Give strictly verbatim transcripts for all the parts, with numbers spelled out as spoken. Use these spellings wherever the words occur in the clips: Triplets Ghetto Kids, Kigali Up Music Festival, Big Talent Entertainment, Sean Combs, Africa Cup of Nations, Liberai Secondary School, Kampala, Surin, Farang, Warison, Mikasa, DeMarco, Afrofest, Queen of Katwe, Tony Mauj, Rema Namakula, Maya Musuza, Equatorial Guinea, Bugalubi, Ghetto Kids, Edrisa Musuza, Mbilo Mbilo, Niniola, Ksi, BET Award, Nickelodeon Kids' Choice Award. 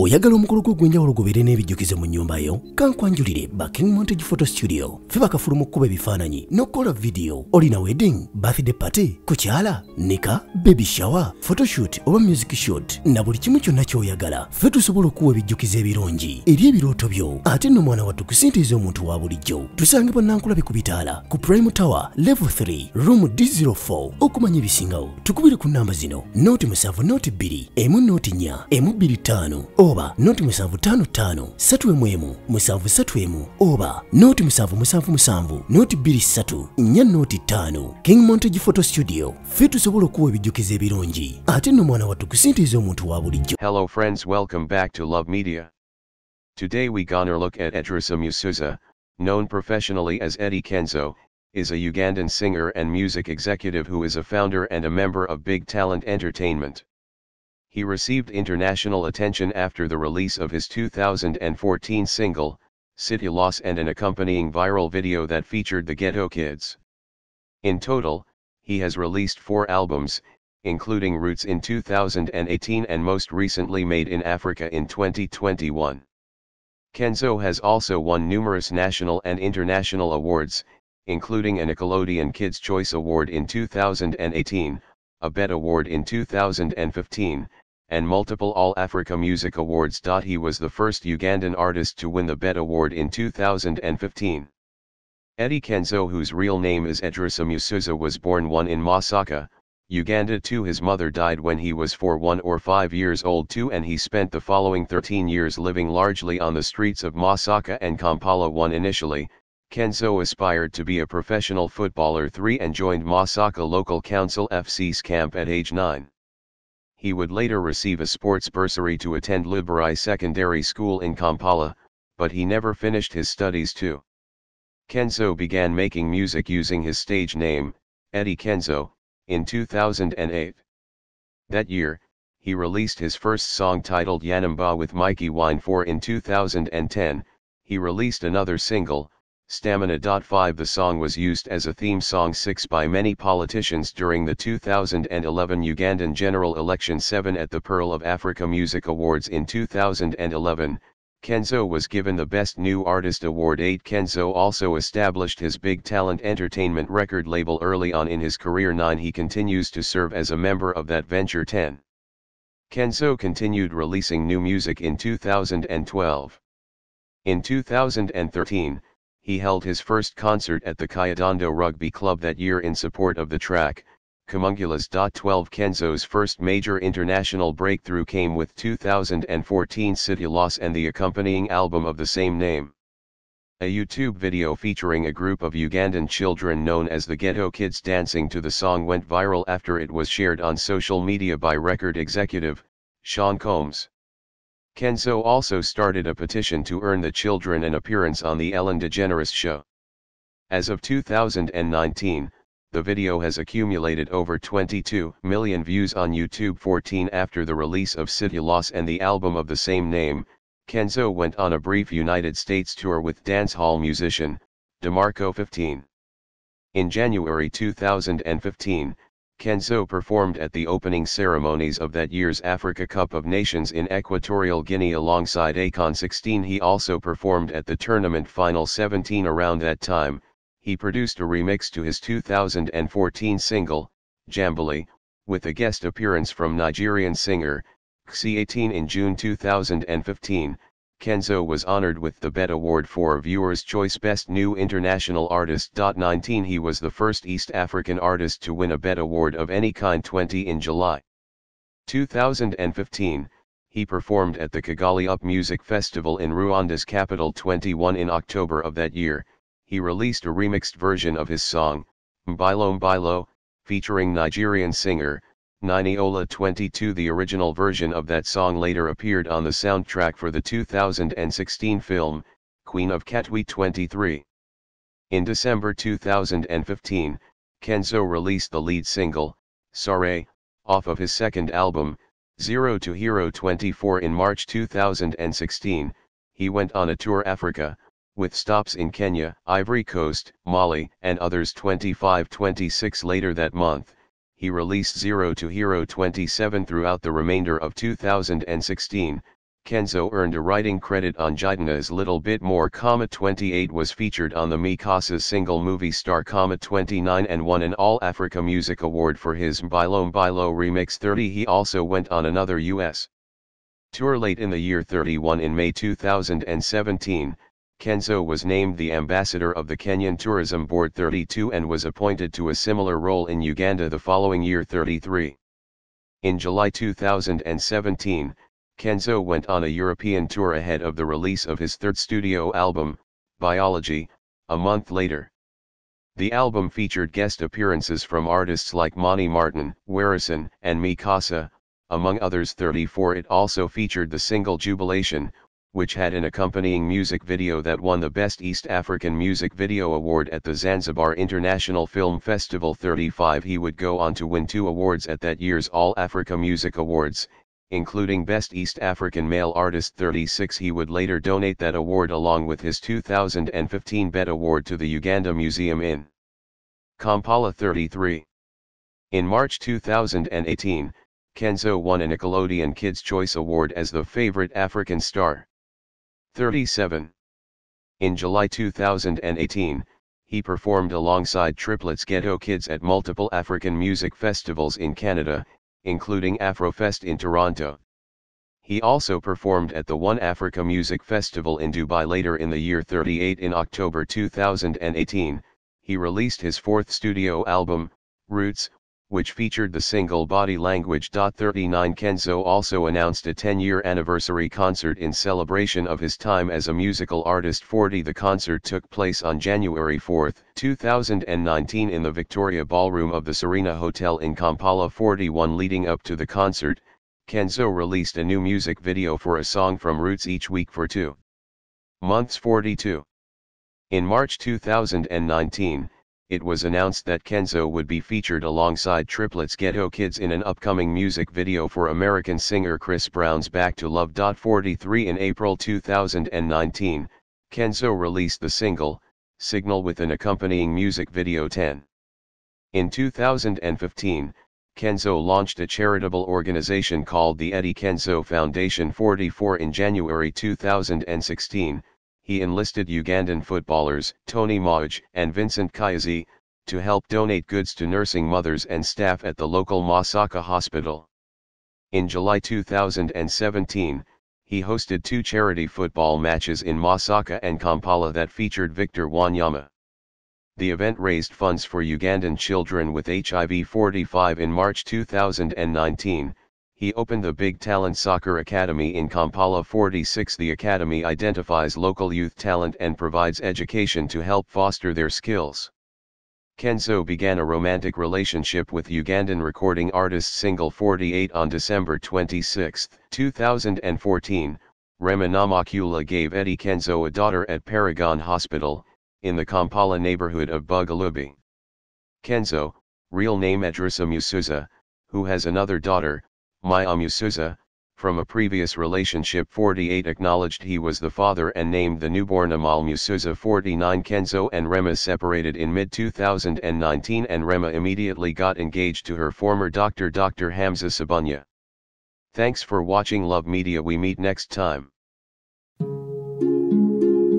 Oyagala omukolo gw'enjawulo gubeere n'ebijjukize mu nnyumba yo, kankwanjulire Bucking Montage Photo Studio. Fe bakafuluma okukuba ebifaananyi n'okukola vidiyo. Olina wedding, birthday party, kukyala, nika, baby shower, photoshoot oba music shoot, na buli kimu kyonna ky'oyagala. Fe tusobola okuwa ebijjukize ebirungi eri ebirooto byo, ate n'omwana wattu kusintiiza omuntu wa bulijjo. Tusange Bannankulabe ku bitaala ku Prime Tower, Level three, Room D zero four, okumanya ebisingawo. Tukubire ku nnamba zino: noti musanvu noti bbiri, emu noti nnya, emu bbiri ttaano, oba noti musanvu ttaano ttaano, ssatu emu emu, musanvu ssatu emu, oba noti musanvu musanvu musanvu, noti bbiri ssatu, nnya noti ttaano. King Montage Photo Studio, ffe tusobola okuwa ebijjukize ebirungi, ate n'omwana wattu kusintiiza omuntu wa bulijjo. Hello friends, welcome back to Love Media. Today we gonna look at Edrisa Musuza, known professionally as Eddie Kenzo, is a Ugandan singer and music executive who is a founder and a member of Big Talent Entertainment. He received international attention after the release of his two thousand fourteen single, City Loss, and an accompanying viral video that featured the Ghetto Kids. In total, he has released four albums, including Roots in two thousand eighteen and most recently Made in Africa in twenty twenty-one. Kenzo has also won numerous national and international awards, including a Nickelodeon Kids' Choice Award in two thousand eighteen, a B E T Award in two thousand fifteen, and multiple All-Africa Music Awards. He was the first Ugandan artist to win the B E T Award in two thousand fifteen. Eddie Kenzo, whose real name is Edrisa Musuza, was born one in Masaka, Uganda two. His mother died when he was four, one or five years old two, and he spent the following thirteen years living largely on the streets of Masaka and Kampala one. Initially, Kenzo aspired to be a professional footballer three and joined Masaka Local Council F C's camp at age nine. He would later receive a sports bursary to attend Liberai Secondary School in Kampala, but he never finished his studies too. Kenzo began making music using his stage name, Eddie Kenzo, in two thousand eight. That year, he released his first song titled Yanamba with Mikey Wine four. In two thousand ten, he released another single, Stamina.five. The song was used as a theme song six by many politicians during the two thousand eleven Ugandan general election seven. At the Pearl of Africa Music Awards in two thousand eleven, Kenzo was given the Best New Artist Award eight. Kenzo also established his Big Talent Entertainment record label early on in his career nine. He continues to serve as a member of that venture ten. Kenzo continued releasing new music in two thousand twelve. In two thousand thirteen, he held his first concert at the Kayadondo Rugby Club that year in support of the track, Kamungulas.twelve. Kenzo's first major international breakthrough came with two thousand fourteen City Loss and the accompanying album of the same name. A YouTube video featuring a group of Ugandan children known as the Ghetto Kids dancing to the song went viral after it was shared on social media by record executive Sean Combs. Kenzo also started a petition to earn the children an appearance on the Ellen DeGeneres show. As of two thousand nineteen, the video has accumulated over twenty-two million views on YouTube. fourteen After the release of City Loss and the album of the same name, Kenzo went on a brief United States tour with dancehall musician DeMarco. fifteen In January two thousand fifteen, Kenzo performed at the opening ceremonies of that year's Africa Cup of Nations in Equatorial Guinea alongside Akon. sixteen He also performed at the tournament final. seventeen Around that time, he produced a remix to his two thousand fourteen single, Jamboree, with a guest appearance from Nigerian singer Ksi. eighteen In June two thousand fifteen, Kenzo was honored with the B E T Award for Viewers' Choice Best New International Artist. nineteen He was the first East African artist to win a B E T Award of any kind. twenty In July two thousand fifteen, he performed at the Kigali Up Music Festival in Rwanda's capital. twenty-one In October of that year, he released a remixed version of his song, Mbilo Mbilo, featuring Nigerian singer Niniola. twenty-two The original version of that song later appeared on the soundtrack for the two thousand sixteen film, Queen of Katwe. twenty-three In December two thousand fifteen, Kenzo released the lead single, Sare, off of his second album, Zero to Hero. twenty-four In March two thousand sixteen, he went on a tour Africa, with stops in Kenya, Ivory Coast, Mali, and others. twenty-five twenty-six Later that month, he released Zero to Hero. twenty-seven Throughout the remainder of two thousand sixteen, Kenzo earned a writing credit on Jidana's Little Bit More, twenty-eight was featured on the Mikasa's single Movie Star, twenty-nine and won an All-Africa Music Award for his Mbilo Mbilo remix. thirty He also went on another U S tour late in the year. thirty-one In May two thousand seventeen, Kenzo was named the ambassador of the Kenyan Tourism Board. thirty-two and was appointed to a similar role in Uganda the following year. thirty-three In July two thousand seventeen, Kenzo went on a European tour ahead of the release of his third studio album, Biology, a month later. The album featured guest appearances from artists like Monty Martin, Warison, and Mikasa, among others. thirty-four It also featured the single Jubilation, which had an accompanying music video that won the Best East African Music Video Award at the Zanzibar International Film Festival. thirty-five He would go on to win two awards at that year's All-Africa Music Awards, including Best East African Male Artist. thirty-six He would later donate that award along with his two thousand fifteen B E T Award to the Uganda Museum in Kampala. thirty-three In March two thousand eighteen, Kenzo won a Nickelodeon Kids' Choice Award as the favorite African star. thirty-seven In July two thousand eighteen, he performed alongside Triplets Ghetto Kids at multiple African music festivals in Canada, including Afrofest in Toronto. He also performed at the One Africa Music Festival in Dubai later in the year. thirty-eight In October two thousand eighteen, he released his fourth studio album, Roots, which featured the single Body Language. thirty-nine Kenzo also announced a ten-year anniversary concert in celebration of his time as a musical artist. forty The concert took place on January fourth, two thousand nineteen in the Victoria Ballroom of the Serena Hotel in Kampala. forty-one Leading up to the concert, Kenzo released a new music video for a song from Roots each week for two months. forty-two In March two thousand nineteen, it was announced that Kenzo would be featured alongside Triplets Ghetto Kids in an upcoming music video for American singer Chris Brown's Back to Love. forty-three In April two thousand nineteen, Kenzo released the single, Signal, with an accompanying music video. ten In two thousand fifteen, Kenzo launched a charitable organization called the Eddie Kenzo Foundation. forty-four In January two thousand sixteen, he enlisted Ugandan footballers Tony Mauj and Vincent Kayazi to help donate goods to nursing mothers and staff at the local Masaka Hospital. In July two thousand seventeen, he hosted two charity football matches in Masaka and Kampala that featured Victor Wanyama. The event raised funds for Ugandan children with H I V. forty-five In March two thousand nineteen, he opened the Big Talent Soccer Academy in Kampala. forty-six The academy identifies local youth talent and provides education to help foster their skills. Kenzo began a romantic relationship with Ugandan recording artist Single. forty-eight On December twenty-sixth, two thousand fourteen, Rema Namakula gave Eddie Kenzo a daughter at Paragon Hospital, in the Kampala neighborhood of Bugalubi. Kenzo, real name Edrisa Musuza, who has another daughter, Maya Musuza, from a previous relationship. forty-eight Acknowledged he was the father and named the newborn Amal Musuza. forty-nine Kenzo and Rema separated in mid two thousand nineteen and Rema immediately got engaged to her former doctor, Dr. Hamza Sabunya. Thanks for watching Love Media. We meet next time.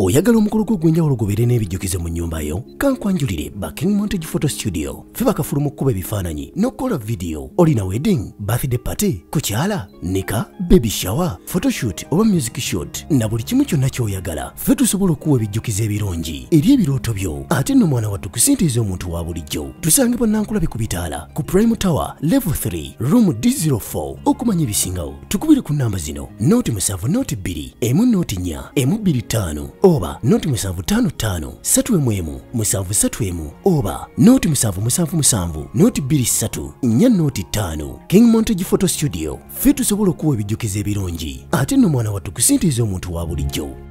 Oyagala omukulu gw'enjawulo gubeere n'ebijjukize mu nnyumba yo, kankwanjulire Bucking Montage Photo Studio. Ffe bakafuluma okukuba ebifaananyi n'okukola vidiyo. Olina wedding, birthday party, kukyala, nika, baby shower, photoshoot oba music shoot, na buli kimu kyonna ky'oyagala. Ffe tusobola okuwa ebijjukize ebirungi eri ebirooto byo, ate nno mwana wattu kusintiiza omuntu wa bulijjo. Tusangibwa Nankulabi ku bitaala, ku Prime Tower, Level three, Room D zero four. Okumanya ebisingawo, tukubire ku nnamba zino: zero seven zero two, one zero four, four two five. Oba noti musanvu tano tano satu emwemu musanvu satu emu oba noti musanvu musanvu musanvu noti biri satu nya noti tano. King Montage Photo Studio, fetu sobola kuwa ebijjukize ebirungi ate no mwana wattu kusintiiza omuntu wa bulijjo.